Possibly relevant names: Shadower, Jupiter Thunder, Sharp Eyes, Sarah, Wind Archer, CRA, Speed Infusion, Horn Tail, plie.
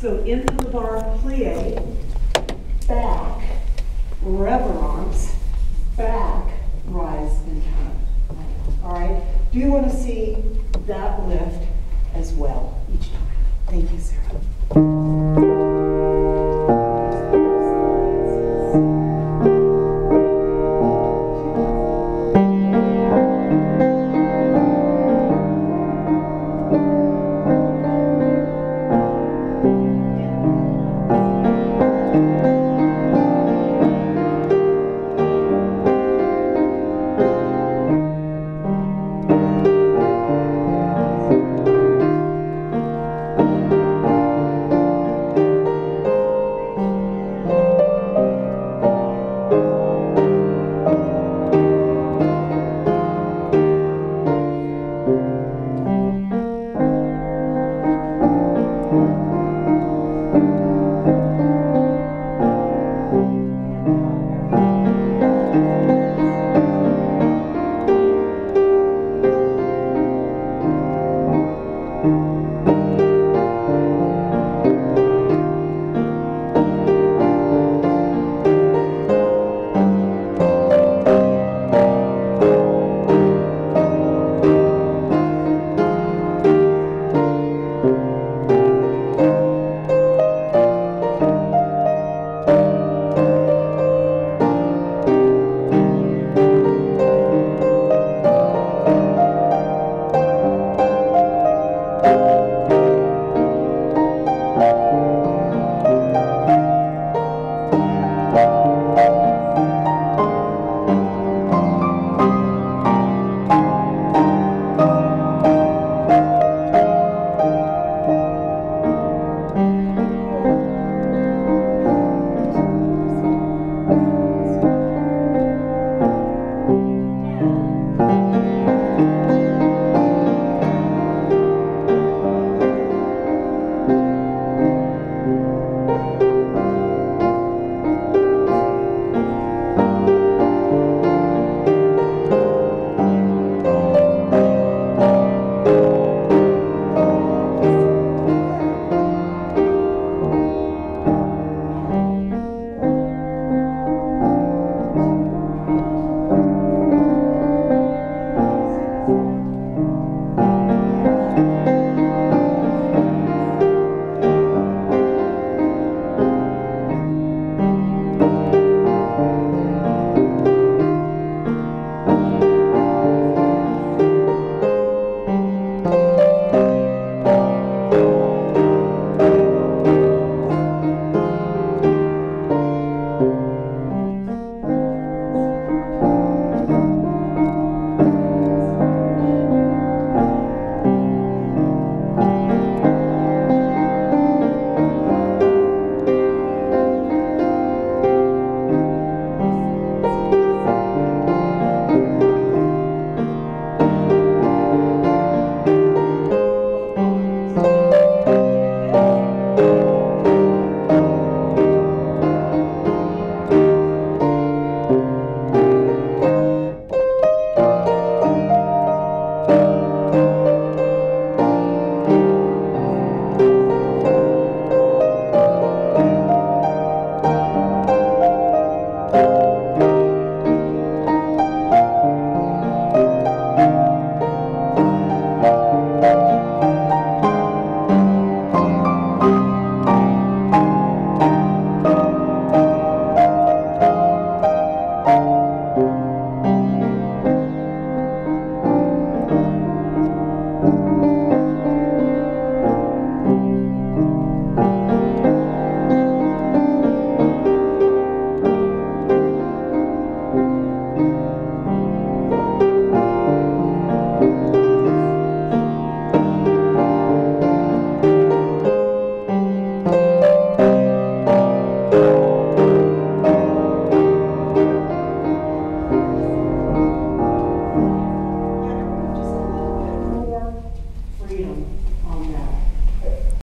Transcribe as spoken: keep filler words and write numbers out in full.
So into the bar plie, back, reverence, back, rise and turn. All right, do you want to see that lift as well each time? Thank you, Sarah.